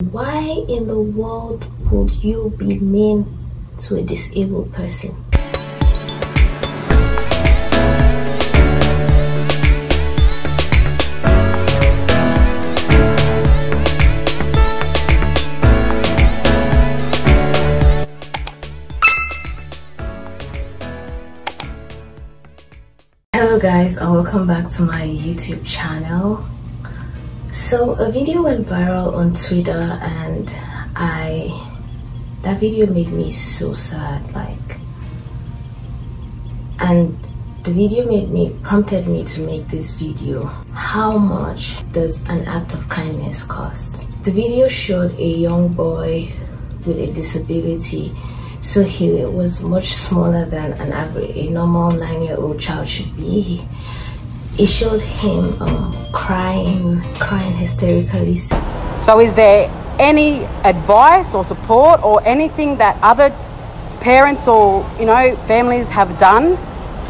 Why in the world would you be mean to a disabled person? Hello guys, and welcome back to my YouTube channel. So a video went viral on Twitter, and that video made me so sad, and the video prompted me to make this video. How much does an act of kindness cost? The video showed a young boy with a disability, so he was much smaller than a normal 9-year-old child should be. It showed him crying hysterically. So is there any advice or support or anything that other parents or families have done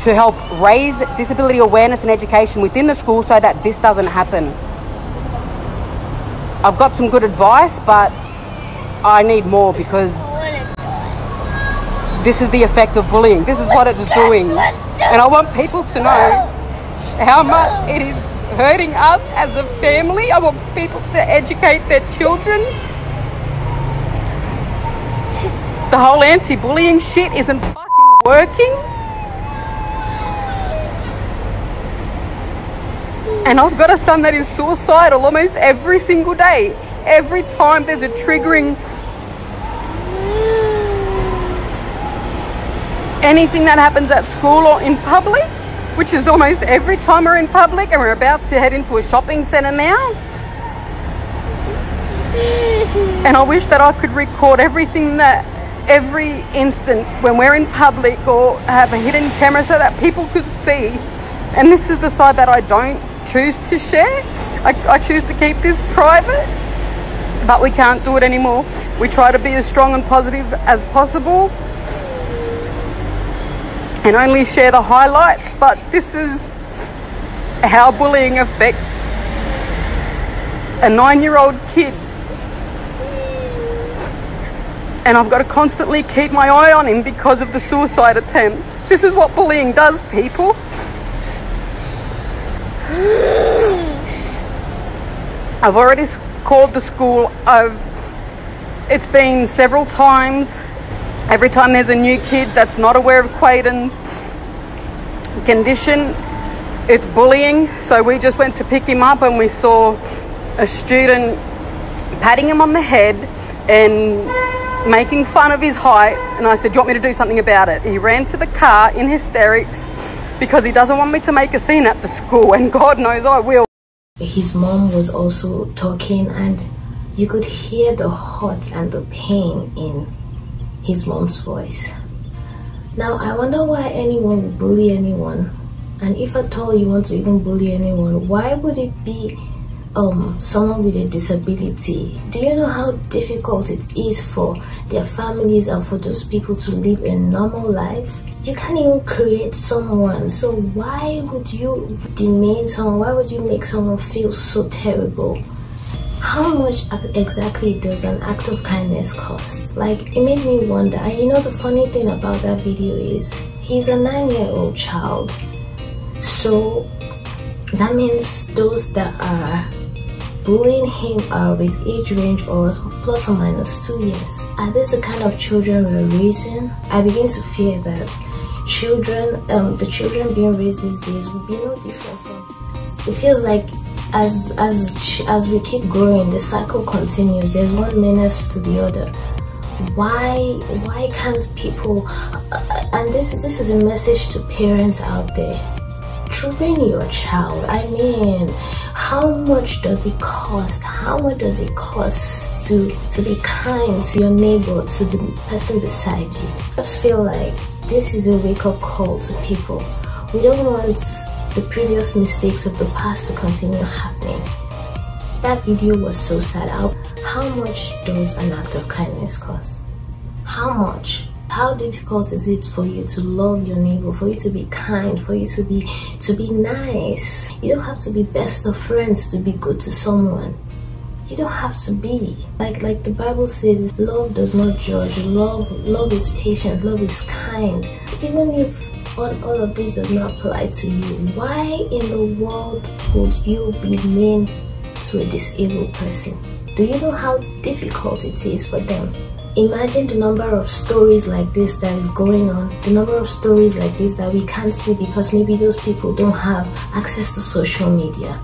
to help raise disability awareness and education within the school so that this doesn't happen? I've got some good advice, but I need more, because this is the effect of bullying. This is what it's doing, and I want people to know how much it is hurting us as a family. I want people to educate their children. The whole anti-bullying shit isn't fucking working. And I've got a son that is suicidal almost every single day. Every time there's a triggering, anything that happens at school or in public, which is almost every time we're in public, and we're about to head into a shopping centre now. And I wish that I could record everything, every instant when we're in public, or have a hidden camera so that people could see. And this is the side that I don't choose to share. I choose to keep this private, but we can't do it anymore. We try to be as strong and positive as possible and only share the highlights, but this is how bullying affects a 9-year-old kid. And I've got to constantly keep my eye on him because of the suicide attempts. This is what bullying does, people. I've already called the school. It's been several times. Every time there's a new kid that's not aware of Quaden's condition, it's bullying. So we just went to pick him up, and we saw a student patting him on the head and making fun of his height. And I said, "Do you want me to do something about it?" He ran to the car in hysterics because he doesn't want me to make a scene at the school, and God knows I will. His mom was also talking, and you could hear the hurt and the pain in his mom's voice. Now, I wonder why anyone would bully anyone, and if at all you want to even bully anyone, why would it be someone with a disability? Do you know how difficult it is for their families and for those people to live a normal life? You can't even create someone, so why would you demean someone? Why would you make someone feel so terrible? How much exactly does an act of kindness cost? It made me wonder. And the funny thing about that video is he's a 9-year-old child. So that means those that are bullying him are with age range or plus or minus 2 years. Are these the kind of children we're raising? I begin to fear that the children being raised these days will be no different from. It feels like as we keep growing, the cycle continues. There's one menace to the other. Why can't people? And this is a message to parents out there. Train your child. I mean, how much does it cost? How much does it cost to be kind to your neighbor, to the person beside you? I just feel like this is a wake-up call to people. We don't want the previous mistakes of the past to continue happening. That video was so sad. How much does an act of kindness cost? How much? How difficult is it for you to love your neighbor, for you to be kind, for you to be nice? You don't have to be best of friends to be good to someone. You don't have to be. Like the Bible says, love does not judge. Love is patient. Love is kind. Even if all of this does not apply to you, why in the world would you be mean to a disabled person? Do you know how difficult it is for them? Imagine the number of stories like this that is going on, the number of stories like this that we can't see because maybe those people don't have access to social media.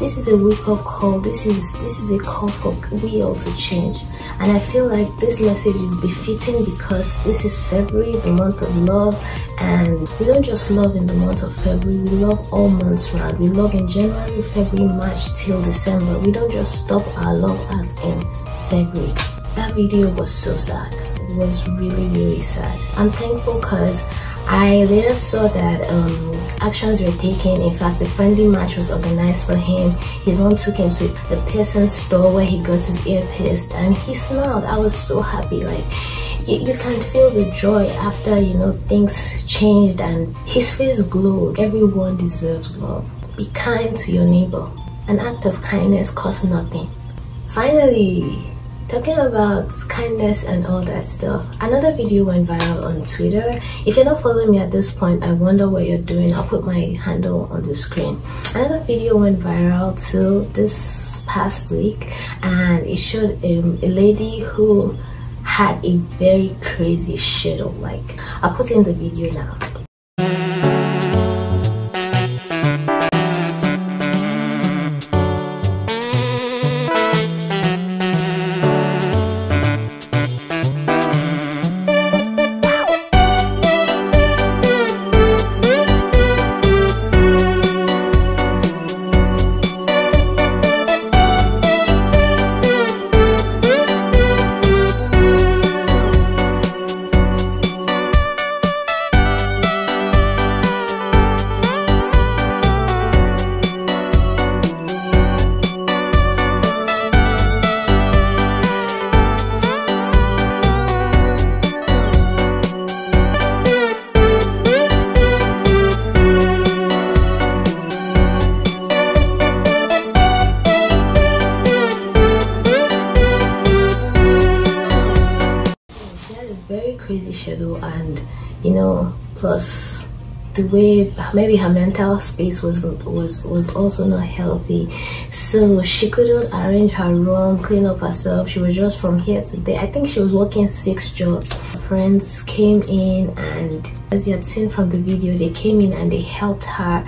This is a wake-up call. This is a call for we all to change. And I feel like this message is befitting because this is February, the month of love, and we don't just love in the month of February, we love all months round. We love in January, February, March till December. We don't just stop our love act in February. That video was so sad. It was really, really sad. I'm thankful because I later saw that actions were taken. In fact, the friendly match was organized for him. His mom took him to the person's store where he got his ear pierced, and he smiled. I was so happy. Like, you can feel the joy after, you know, things changed, and his face glowed. Everyone deserves love. Be kind to your neighbor. An act of kindness costs nothing. Finally, talking about kindness and all that stuff, another video went viral on Twitter. If you're not following me at this point, I wonder what you're doing. I'll put my handle on the screen. Another video went viral too this past week, and it showed a lady who had a very crazy shadow. Like, I'll put in the video now. Shadow, and you know, plus the way maybe her mental space was also not healthy, so she couldn't arrange her room, clean up herself. She was just from here to there. I think she was working 6 jobs. Her friends came in, and as you had seen from the video, they came in and they helped her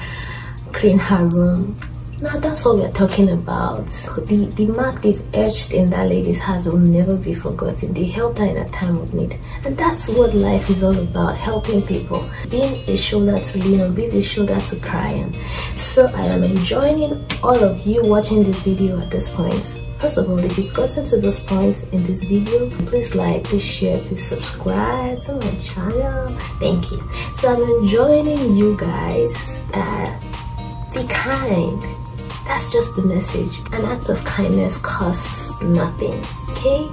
clean her room. Now that's what we're talking about. The mark they've etched in that lady's heart will never be forgotten. They helped her in a time of need. And that's what life is all about, helping people. Being a shoulder to lean on, being a shoulder to cry on. So I am enjoying all of you watching this video at this point. First of all, if you've gotten to this point in this video, please like, please share, please subscribe to my channel. Thank you. So I'm enjoying you guys. Be kind. That's just the message. An act of kindness costs nothing, okay?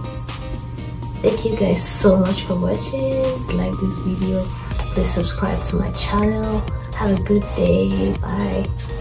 Thank you guys so much for watching. Like this video, please subscribe to my channel. Have a good day, bye.